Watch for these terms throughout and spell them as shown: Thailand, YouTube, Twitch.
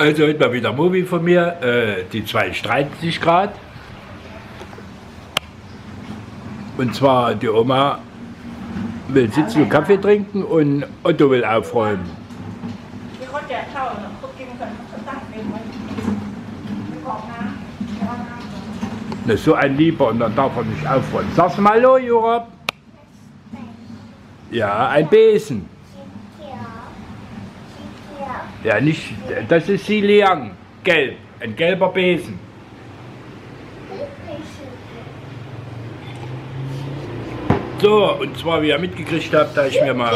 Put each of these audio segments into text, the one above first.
Also heute mal wieder Movie von mir. Die zwei streiten sich gerade. Und zwar die Oma will sitzen und Kaffee trinken und Otto will aufräumen. Das ist so ein Lieber und dann darf er nicht aufräumen. Sag's mal hallo, Jura. Ja, ein Besen. Ja, nicht, das ist Xiliang, gelb, ein gelber Besen. So, und zwar, wie ihr mitgekriegt habt, da habe ich mir mal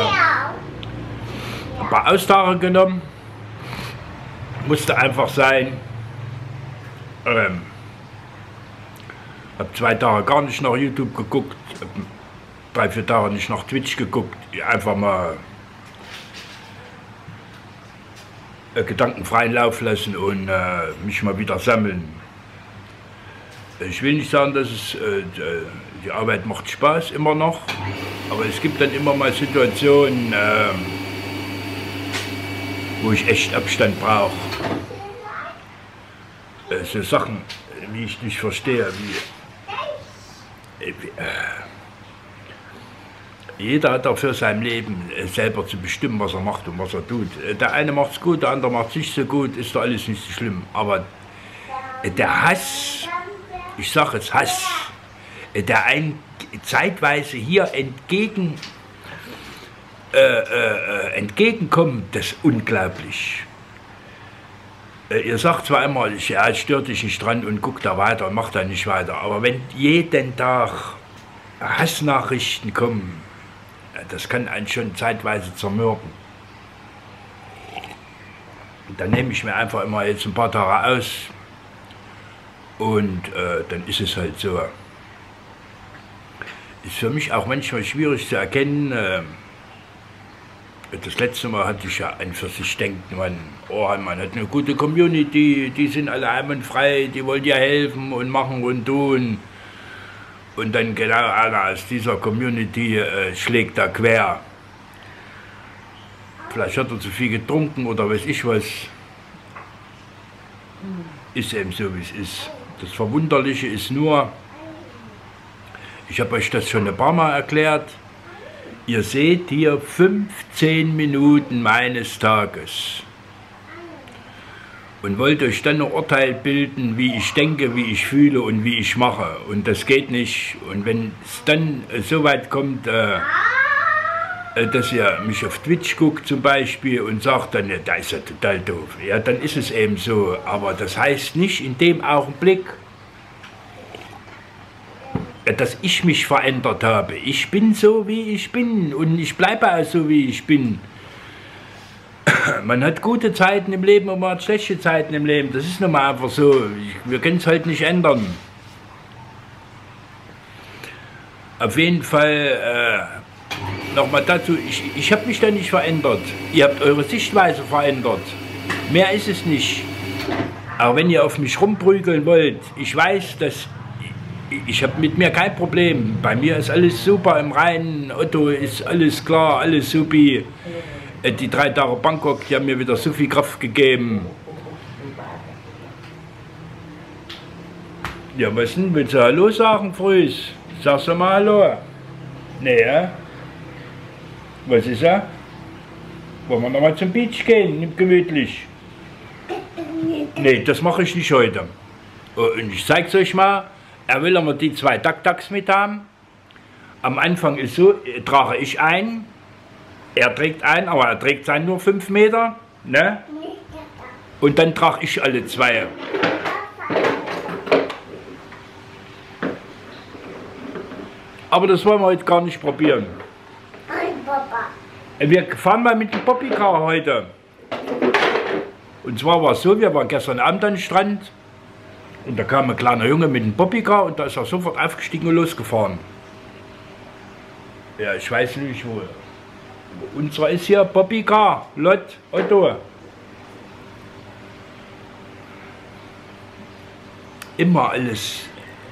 ein paar Austage genommen. Musste einfach sein. Habe 2 Tage gar nicht nach YouTube geguckt, 3, 4 Tage nicht nach Twitch geguckt, einfach mal Gedanken freien Lauf lassen und mich mal wieder sammeln. Ich will nicht sagen, dass es, die Arbeit macht Spaß immer noch, aber es gibt dann immer mal Situationen, wo ich echt Abstand brauche. So Sachen, wie ich nicht verstehe, wie jeder hat dafür sein Leben selber zu bestimmen, was er macht und was er tut. Der eine macht's gut, der andere macht's nicht so gut, ist doch alles nicht so schlimm. Aber der Hass, ich sage jetzt Hass, der einen zeitweise hier entgegenkommt, das ist unglaublich. Ihr sagt zwar immer, ja, stört dich nicht dran und guckt da weiter und macht da nicht weiter, aber wenn jeden Tag Hassnachrichten kommen, das kann einen schon zeitweise zermürben. Dann nehme ich mir einfach immer jetzt ein paar Tage aus und dann ist es halt so. Ist für mich auch manchmal schwierig zu erkennen. Das letzte Mal hatte ich ja an für sich denken, man hat eine gute Community, die sind alle einwandfrei, die wollen dir helfen und machen und tun. Und dann genau einer aus dieser Community schlägt da quer. Vielleicht hat er zu viel getrunken oder weiß ich was. Ist eben so, wie es ist. Das Verwunderliche ist nur, ich habe euch das schon ein paar Mal erklärt, ihr seht hier 15 Minuten meines Tages. Und wollt euch dann ein Urteil bilden, wie ich denke, wie ich fühle und wie ich mache. Und das geht nicht. Und wenn es dann so weit kommt, dass ihr mich auf Twitch guckt zum Beispiel und sagt dann, ja, da ist ja total doof. Ja, dann ist es eben so. Aber das heißt nicht in dem Augenblick, dass ich mich verändert habe. Ich bin so, wie ich bin. Und ich bleibe auch so, wie ich bin. Man hat gute Zeiten im Leben und man hat schlechte Zeiten im Leben. Das ist nun mal einfach so. Wir können es halt nicht ändern. Auf jeden Fall nochmal dazu, ich habe mich da nicht verändert. Ihr habt eure Sichtweise verändert. Mehr ist es nicht. Aber wenn ihr auf mich rumprügeln wollt, ich weiß, dass ich habe mit mir kein Problem. Bei mir ist alles super im Reinen. Otto ist alles klar, alles supi. Die 3 Tage Bangkok, die haben mir wieder so viel Kraft gegeben. Ja, was denn? Willst du Hallo sagen, Frühs? Sagst du mal Hallo? Nee, ja? Was ist er? Wollen wir nochmal zum Beach gehen, gemütlich? Nee, das mache ich nicht heute. Und ich zeig's euch mal. Er will aber die 2 Dak-Daks mit haben. Am Anfang ist so, trage ich ein. Er trägt ein, aber er trägt sein nur 5 Meter, ne? Und dann trage ich alle 2. Aber das wollen wir heute gar nicht probieren. Wir fahren mal mit dem Bobbycar heute. Und zwar war es so, wir waren gestern Abend am Strand. Und da kam ein kleiner Junge mit dem Bobbycar und da ist er sofort aufgestiegen und losgefahren. Ja, ich weiß nicht wo. Unser ist hier Bobbycar, Lot, Otto. Immer alles,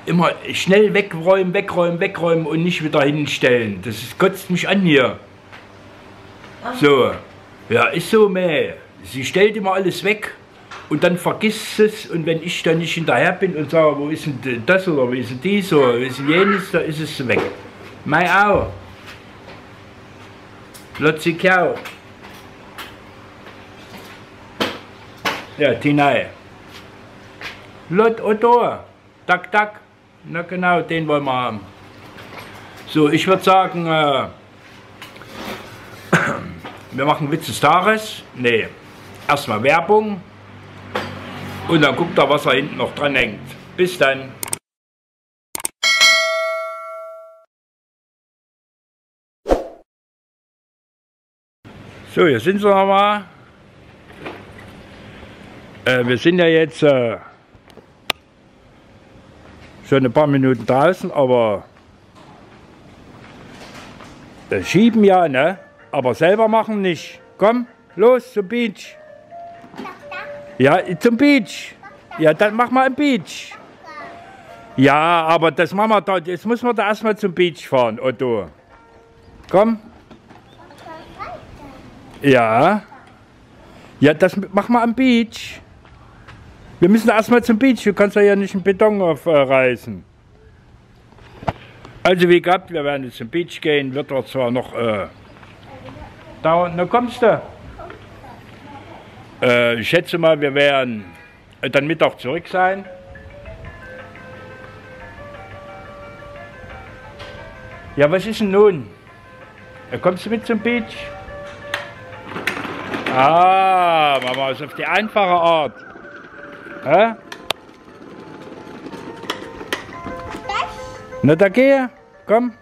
immer schnell wegräumen, wegräumen, wegräumen und nicht wieder hinstellen. Das ist, kotzt mich an hier. So, ja, ist so, meh. Sie stellt immer alles weg und dann vergisst es, und wenn ich dann nicht hinterher bin und sage, wo ist denn das oder wo ist denn dies oder wo ist denn jenes, da ist es weg. Mei auch. Plötzlich auch. Ja, Tinei. Lot Otto. Tak, tak. Na genau, den wollen wir haben. So, ich würde sagen, wir machen Witz des Tages. Nee, erstmal Werbung. Und dann guckt er, was er hinten noch dran hängt. Bis dann. So, hier sind sie nochmal. Wir sind ja jetzt schon ein paar Minuten draußen, aber schieben ja, ne? Aber selber machen nicht. Komm, los zum Beach. Ja, zum Beach. Ja, dann mach mal einen Beach. Ja, aber das machen wir da. Jetzt müssen wir da erstmal zum Beach fahren, Otto. Komm. Ja. Ja, das mach mal am Beach. Wir müssen erstmal zum Beach. Du kannst ja hier nicht einen Beton aufreißen. Also wie gehabt, wir werden jetzt zum Beach gehen. Wird doch zwar noch dauern. Na kommst du? Ich schätze mal, wir werden dann Mittag zurück sein. Ja, was ist denn nun? Kommst du mit zum Beach? Ah, Mama ist auf die einfache Art. Hä? Na, da gehe. Komm.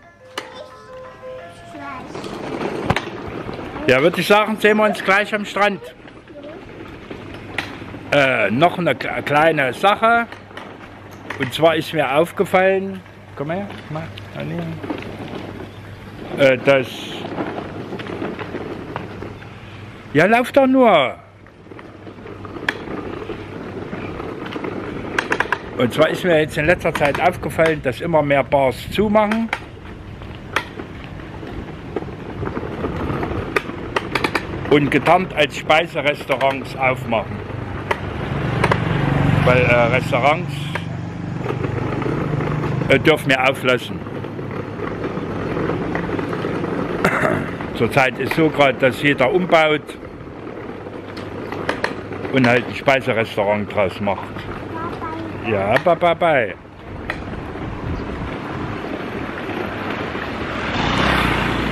Ja, würde ich sagen, sehen wir uns gleich am Strand. Noch eine kleine Sache. Und zwar ist mir aufgefallen, komm her, mal annehmen, dass... Ja, lauf doch nur! Und zwar ist mir jetzt in letzter Zeit aufgefallen, dass immer mehr Bars zumachen. Und getarnt als Speiserestaurants aufmachen. Weil Restaurants dürfen wir auflassen. Zurzeit ist so gerade, dass jeder umbaut und halt ein Speiserestaurant draus macht. Ja, bye bye.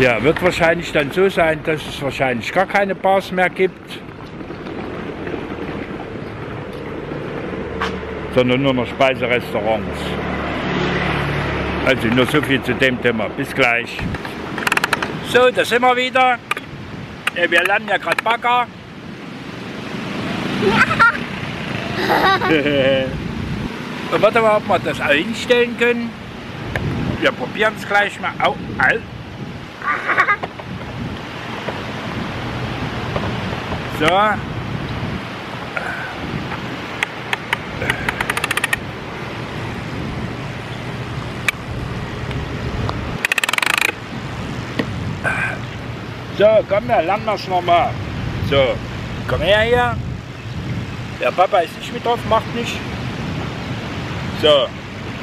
Ja, wird wahrscheinlich dann so sein, dass es wahrscheinlich gar keine Bars mehr gibt, sondern nur noch Speiserestaurants. Also nur so viel zu dem Thema. Bis gleich. So, da sind wir wieder. Ja, wir lernen ja gerade Bagger. Und warte mal, ob wir das auch hinstellen können. Wir probieren es gleich mal. Au, au. So. So, komm, dann lernen wir es nochmal. So, komm her hier. Der Papa ist nicht mit drauf, macht nicht. So,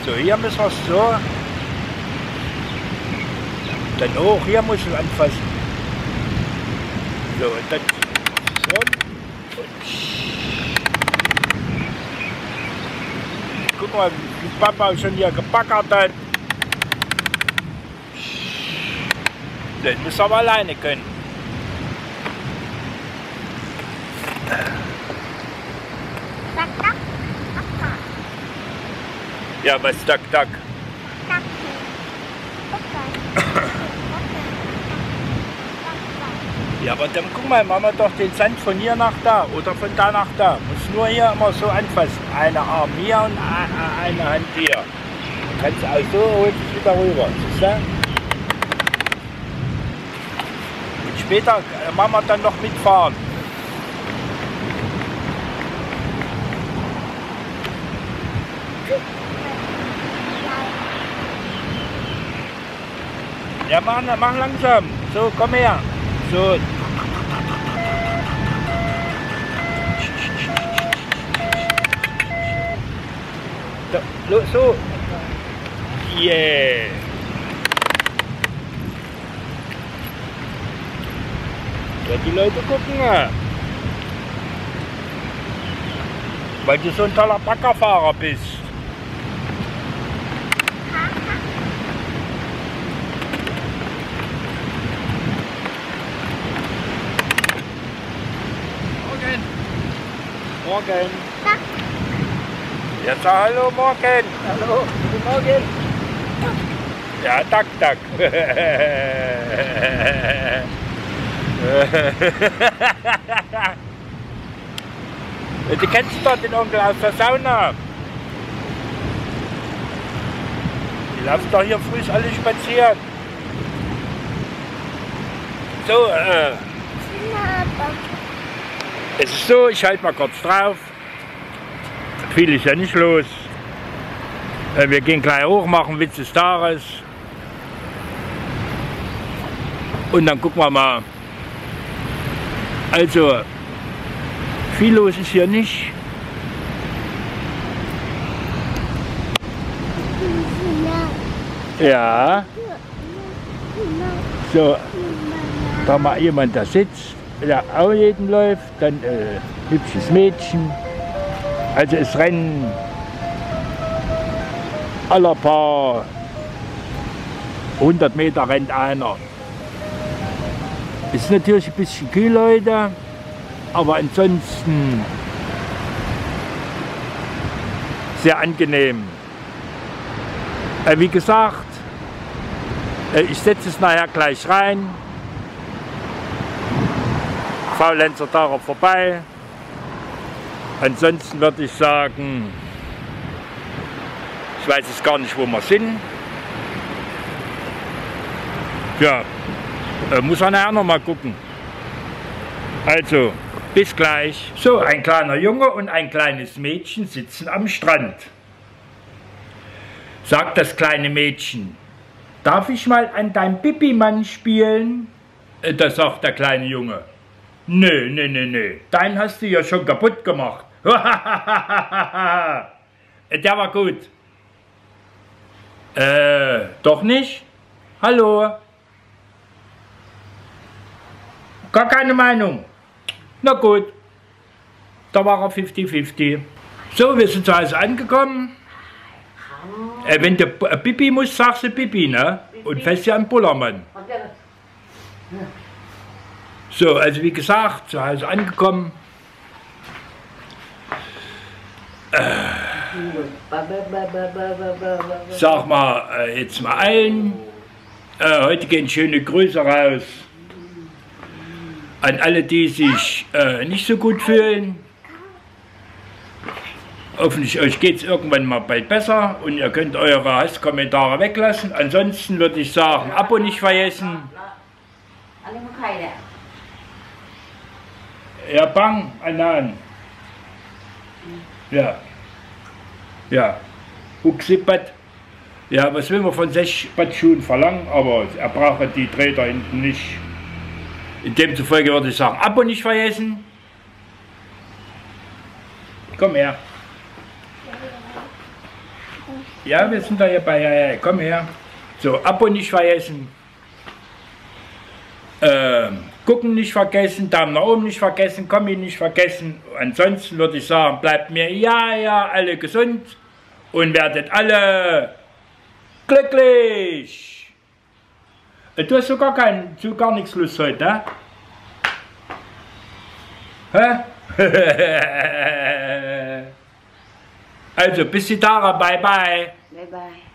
so hier müssen wir es so. Dann hoch, hier muss ich anfassen. So, und dann so. Und guck mal, wie Papa schon hier gebackert hat. Das muss aber alleine können. Ja, was tak tak? Ja, aber dann guck mal, machen wir doch den Sand von hier nach da oder von da nach da. Muss nur hier immer so anfassen. Eine Arm hier und eine Hand hier. Du kannst auch so, holt dich wieder rüber. Siehst du? Später machen wir dann noch mitfahren. Ja, mach langsam. So, komm her. So. Look, so. Yeah. Dat die leuke Gucken. Weil du so ein toller Baggerfahrer bist. Morgen. Morgen. Ja, sag hallo, morgen. Hallo, guten Morgen. Ja, tak, tak. Du kennst doch den Onkel aus der Sauna. Die laufen doch hier früh alle spazieren. So, es ist so, ich halte mal kurz drauf. Viel ist ja nicht los. Wir gehen gleich hoch, machen Witz des Tages. Und dann gucken wir mal. Also, viel los ist hier nicht. Ja. So, da mal jemand da sitzt, der auch jeden läuft, dann hübsches Mädchen. Also es rennen alle paar 100 Meter rennt einer. Es ist natürlich ein bisschen kühl heute, aber ansonsten sehr angenehm. Wie gesagt, ich setze es nachher gleich rein. Faulenzer darauf vorbei. Ansonsten würde ich sagen, ich weiß es gar nicht, wo wir sind. Ja, muss man nachher noch mal gucken. Also, bis gleich. So, ein kleiner Junge und ein kleines Mädchen sitzen am Strand. Sagt das kleine Mädchen, darf ich mal an deinem Pipi-Mann spielen? Das sagt der kleine Junge. Nö, nö, nö, nö, deinen hast du ja schon kaputt gemacht. Der war gut. Doch nicht? Hallo? Gar keine Meinung. Na gut. Da war er 50-50. So, wir sind zu Hause angekommen. Wenn du Pipi musst, sagst du Pipi, ne? Und fällst ja an Bullermann. So, also wie gesagt, zu Hause angekommen. Sag mal, jetzt mal allen. Heute gehen schöne Grüße raus an alle, die sich nicht so gut fühlen. Hoffentlich euch geht es irgendwann mal bald besser und ihr könnt eure Hasskommentare weglassen. Ansonsten würde ich sagen, Abo nicht vergessen. Ja, bang, anan. Ja. Ja. Uxipat. Ja, was will man von 6 Schuhen verlangen, aber er braucht die Träder hinten nicht. In demzufolge würde ich sagen, Abo nicht vergessen. Komm her. Ja, wir sind da hierbei. Ja, komm her. So, Abo nicht vergessen. Gucken nicht vergessen, Daumen nach oben nicht vergessen, Kommi nicht vergessen. Ansonsten würde ich sagen, bleibt mir ja alle gesund und werdet alle glücklich. Du hast sogar gar nichts Lust heute, ne? Hä? Also bis die Tage, bye bye. Bye bye.